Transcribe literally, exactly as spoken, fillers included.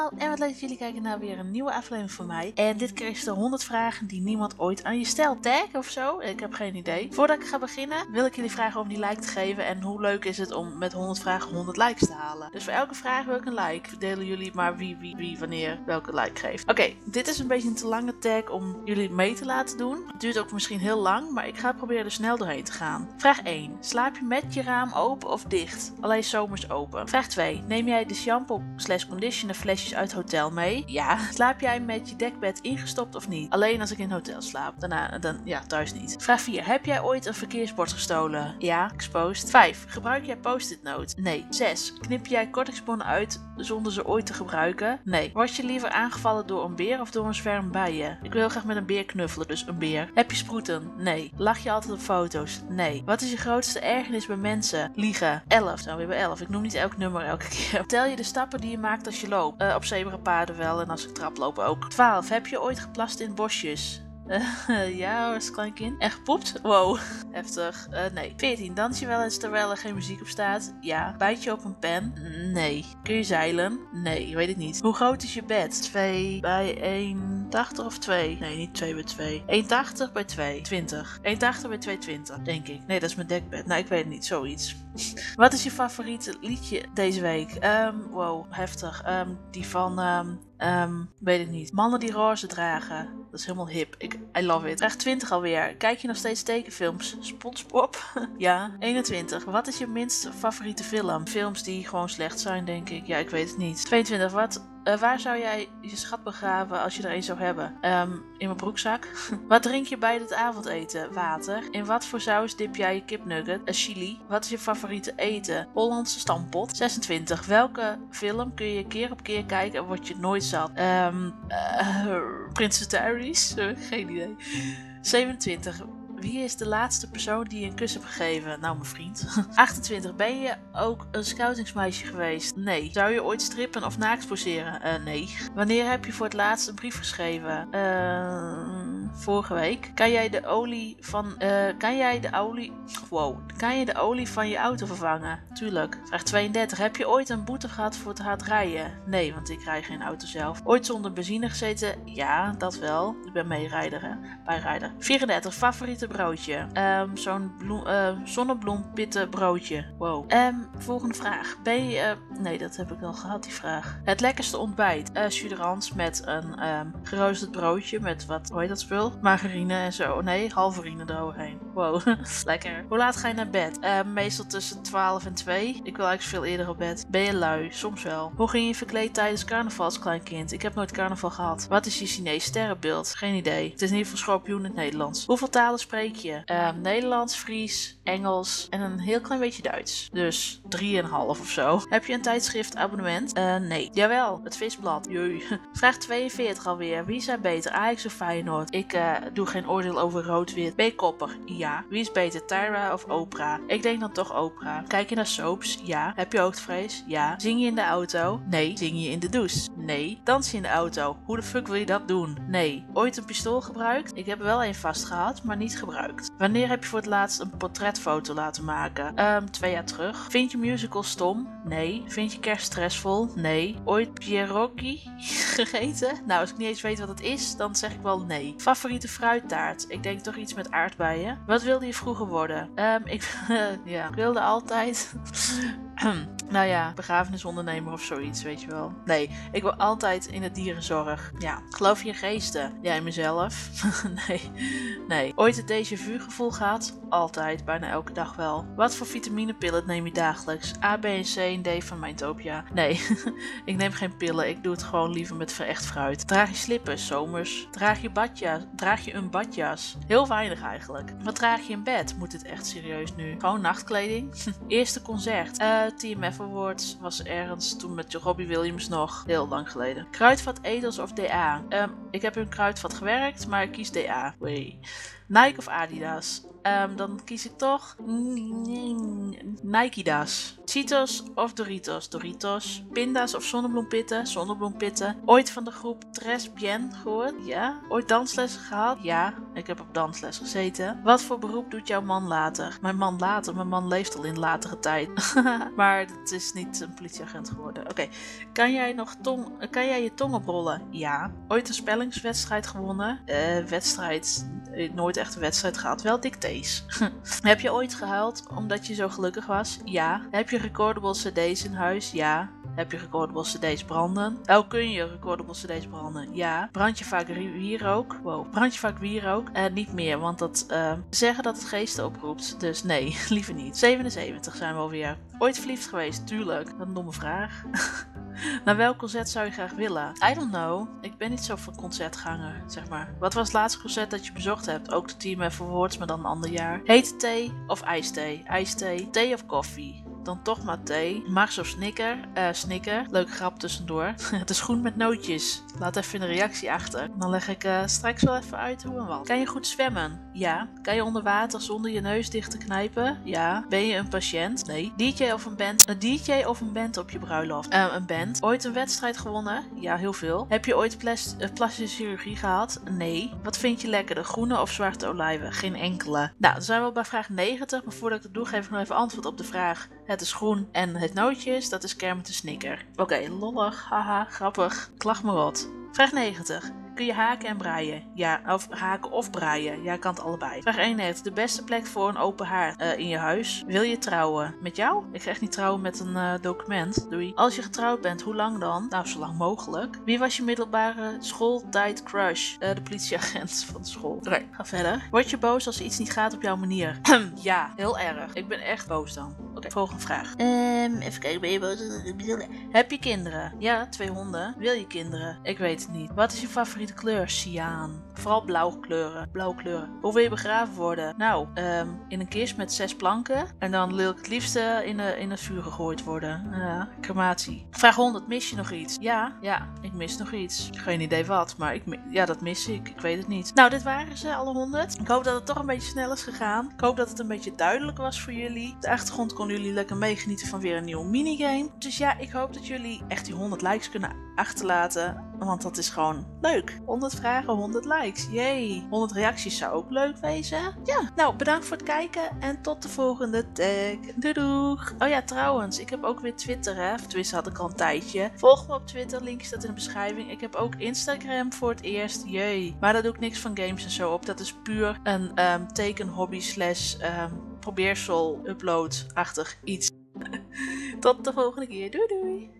allemaal en wat leuk dat jullie kijken naar weer een nieuwe aflevering van mij. En dit keer is er honderd vragen die niemand ooit aan je stelt. Tag of zo? Ik heb geen idee. Voordat ik ga beginnen wil ik jullie vragen om die like te geven en hoe leuk is het om met honderd vragen honderd likes te halen. Dus voor elke vraag wil ik een like. Verdelen jullie maar wie, wie, wie, wanneer welke like geeft. Oké, okay, dit is een beetje een te lange tag om jullie mee te laten doen. Het duurt ook misschien heel lang, maar ik ga proberen er snel doorheen te gaan. Vraag één. Slaap je met je raam open of dicht? Alleen zomers open. Vraag twee. Neem jij de shampoo slash conditioner flesjes uit hotel mee? Ja. Slaap jij met je dekbed ingestopt of niet? Alleen als ik in het hotel slaap. Daarna, dan, ja, thuis niet. Vraag vier. Heb jij ooit een verkeersbord gestolen? Ja, exposed. vijf. Gebruik jij post-it notes? Nee. zes. Knip jij kortingsbonnen uit zonder ze ooit te gebruiken? Nee. Word je liever aangevallen door een beer of door een zwerm bijen? Ik wil heel graag met een beer knuffelen, dus een beer. Heb je sproeten? Nee. Lach je altijd op foto's? Nee. Wat is je grootste ergernis bij mensen? Liegen. elf. Nou, weer bij elf. Ik noem niet elk nummer elke keer. Tel je de stappen die je maakt als je loopt? Uh, op zebrapaden wel en als ik trap loop ook. twaalf. Heb je ooit geplast in bosjes? Uh, ja, als klein kind. En gepoept? Wow. Heftig. Uh, nee. veertien. Dans je wel eens terwijl er geen muziek op staat? Ja. Bijt je op een pen? Nee. Kun je zeilen? Nee, ik weet het niet. Hoe groot is je bed? twee bij één tachtig of twee? Nee, niet twee bij twee. één tachtig bij twee. twintig. één tachtig bij twee twintig, denk ik. Nee, dat is mijn dekbed. Nou, ik weet het niet. Zoiets. Wat is je favoriete liedje deze week? Um, wow, heftig. Um, die van... Um, um, weet ik niet. Mannen die roze dragen. Dat is helemaal hip. Ik, I love it. Vraag twintig alweer. Kijk je nog steeds tekenfilms? SpongeBob? Ja. eenentwintig. Wat is je minst favoriete film? Films die gewoon slecht zijn, denk ik. Ja, ik weet het niet. tweeëntwintig. Wat... Uh, waar zou jij je schat begraven als je er een zou hebben? Um, in mijn broekzak. Wat drink je bij het avondeten? Water. In wat voor saus dip jij je kipnugget? Uh, chili. Wat is je favoriete eten? Hollandse stampot. zesentwintig. Welke film kun je keer op keer kijken en word je nooit zat? Um, uh, Prinses Terry's? Uh, geen idee. zevenentwintig. Wie is de laatste persoon die je een kus hebt gegeven? Nou, mijn vriend. achtentwintig. Ben je ook een scoutingsmeisje geweest? Nee. Zou je ooit strippen of naakt poseren? Uh, nee. Wanneer heb je voor het laatst een brief geschreven? Ehm... Uh... Vorige week. Kan jij de olie van... Uh, kan jij de olie... Wow. Kan je de olie van je auto vervangen? Tuurlijk. Vraag tweeëndertig. Heb je ooit een boete gehad voor het hard rijden? Nee, want ik rij geen auto zelf. Ooit zonder benzine gezeten? Ja, dat wel. Ik ben meerijder, hè. Bijrijder. vierendertig. Favoriete broodje? Um, Zo'n uh, zonnebloempitten broodje. Wow. Um, volgende vraag. Ben je... Uh, nee, dat heb ik al gehad, die vraag. Het lekkerste ontbijt? Uh, Suderans met een um, geroosterd broodje met wat... Hoe heet dat spul? Margarine en zo. Nee, halverine eroverheen. Wow, lekker. Hoe laat ga je naar bed? Uh, meestal tussen twaalf en twee. Ik wil eigenlijk veel eerder op bed. Ben je lui? Soms wel. Hoe ging je verkleed tijdens carnaval als klein kind? Ik heb nooit carnaval gehad. Wat is je Chinees sterrenbeeld? Geen idee. Het is in ieder geval schorpioen in het Nederlands. Hoeveel talen spreek je? Uh, Nederlands, Fries, Engels en een heel klein beetje Duits. Dus drieënhalf of zo. Heb je een tijdschriftabonnement? Uh, nee. Jawel, het Visblad. Jee. Vraag tweeënveertig alweer. Wie zijn beter? Ajax of Feyenoord? Ik Ik uh, doe geen oordeel over rood-wit. Ben je koppig? Ja. Wie is beter, Tyra of Oprah? Ik denk dan toch Oprah. Kijk je naar soaps? Ja. Heb je hoogtevrees? Ja. Zing je in de auto? Nee. Zing je in de douche? Nee. Dans je in de auto? Hoe de fuck wil je dat doen? Nee. Ooit een pistool gebruikt? Ik heb er wel een vastgehad, maar niet gebruikt. Wanneer heb je voor het laatst een portretfoto laten maken? Um, twee jaar terug. Vind je musicals stom? Nee. Vind je kerst stressvol? Nee. Ooit pierogi gegeten? Nou, als ik niet eens weet wat het is, dan zeg ik wel nee. Favoriete fruittaart? Ik denk toch iets met aardbeien. Wat wilde je vroeger worden? Um, ik, uh, ja. ik wilde altijd... Nou ja, begrafenisondernemer of zoiets, weet je wel. Nee, ik wil altijd in de dierenzorg. Ja. Geloof je in geesten? Jij mezelf? nee. nee. Ooit het déjà vu gevoel gehad? Altijd, bijna elke dag wel. Wat voor vitaminepillen neem je dagelijks? A, B en C en D van Mijntopia. Nee, ik neem geen pillen. Ik doe het gewoon liever met echt fruit. Draag je slippers? Zomers. Draag je badjas? Draag je een badjas? Heel weinig eigenlijk. Wat draag je in bed? Moet dit echt serieus nu? Gewoon nachtkleding? Eerste concert? Eh, uh, T M F Awards was ergens toen met Robbie Williams nog heel lang geleden. Kruidvat, Edels of D A? Um, ik heb in Kruidvat gewerkt, maar ik kies D A. Wee. Nike of Adidas? Um, dan kies ik toch Nikeda's. Cheetos of Doritos? Doritos. Pinda's of zonnebloempitten? Zonnebloempitten. Ooit van de groep Tres Bien gehoord? Ja. Ooit danslessen gehad? Ja. Ik heb op dansles gezeten. Wat voor beroep doet jouw man later? Mijn man later? Mijn man leeft al in latere tijd. Maar het is niet een politieagent geworden. Oké. Okay. Kan jij nog tong... Kan jij je tong oprollen? Ja. Ooit een spellingswedstrijd gewonnen? Eh, uh, wedstrijd... Nooit echt een wedstrijd gehad. Wel dictées. Heb je ooit gehuild omdat je zo gelukkig was? Ja. Heb je recordable cd's in huis? Ja. Heb je recordable cd's branden? Oh, kun je recordable cd's branden? Ja. Brand je vaak wierook? Wow. Brand je vaak wierook? Eh, niet meer, want dat uh, zeggen dat het geesten oproept. Dus nee, liever niet. zevenenzeventig zijn we alweer. Ooit verliefd geweest? Tuurlijk. Wat een domme vraag. Naar welk concert zou je graag willen? I don't know. Ik ben niet zo van concertganger, zeg maar. Wat was het laatste concert dat je bezocht hebt? Ook de T M F Awards, maar dan een ander jaar. Hete thee of ijsthee? IJsthee. Thee of koffie? Dan toch maar thee. Mars of Snicker? Uh, Snicker. Leuke grap tussendoor. Het is groen met nootjes. Laat even een reactie achter. Dan leg ik uh, straks wel even uit hoe en wat. Kan je goed zwemmen? Ja. Kan je onder water zonder je neus dicht te knijpen? Ja. Ben je een patiënt? Nee. D J of een band? Een D J of een band op je bruiloft? Uh, een band. Ooit een wedstrijd gewonnen? Ja, heel veel. Heb je ooit plas uh, plastische chirurgie gehad? Nee. Wat vind je lekkerder? Groene of zwarte olijven? Geen enkele. Nou, dan zijn we bij vraag negentig. Maar voordat ik dat doe, geef ik nog even antwoord op de vraag. Het is groen en het nootje is, dat is Kermit de Snicker. Oké, okay, lollig, haha, grappig. Klag me wat. Vraag negentig. Kun je haken en braaien? Ja, of haken of braaien. Ja, kan het allebei. Vraag eenennegentig. De beste plek voor een open haard uh, in je huis. Wil je trouwen? Met jou? Ik ga echt niet trouwen met een uh, document. Doei. Als je getrouwd bent, hoe lang dan? Nou, zo lang mogelijk. Wie was je middelbare schooltijd crush? Uh, de politieagent van de school. Oké, ga verder. Word je boos als er iets niet gaat op jouw manier? Ja, heel erg. Ik ben echt boos dan. Oké, okay, volgende vraag. Um, even kijken, ben je boos? Heb je kinderen? Ja, twee honden. Wil je kinderen? Ik weet het niet. Wat is je favoriete de kleur? Cyaan. Vooral blauwe kleuren. Blauwe kleuren. Hoe wil je begraven worden? Nou, um, in een kist met zes planken. En dan wil ik het liefste in, de, in het vuur gegooid worden. Ja, crematie. Vraag honderd. Mis je nog iets? Ja. Ja, ik mis nog iets. Geen idee wat, maar ik ja, dat mis ik. Ik weet het niet. Nou, dit waren ze, alle honderd. Ik hoop dat het toch een beetje snel is gegaan. Ik hoop dat het een beetje duidelijk was voor jullie. De achtergrond konden jullie lekker meegenieten van weer een nieuwe minigame. Dus ja, ik hoop dat jullie echt die honderd likes kunnen achterlaten. Want dat is gewoon leuk. honderd vragen, honderd likes. Jee. honderd reacties zou ook leuk wezen. Ja. Nou, bedankt voor het kijken. En tot de volgende tag. Doei doeg. Oh ja, trouwens. Ik heb ook weer Twitter, hè. Of Twitter had ik al een tijdje. Volg me op Twitter. Link staat in de beschrijving. Ik heb ook Instagram voor het eerst. Jee. Maar daar doe ik niks van games en zo op. Dat is puur een um, tekenhobby slash um, probeersel upload-achtig iets. Tot de volgende keer. Doei doei.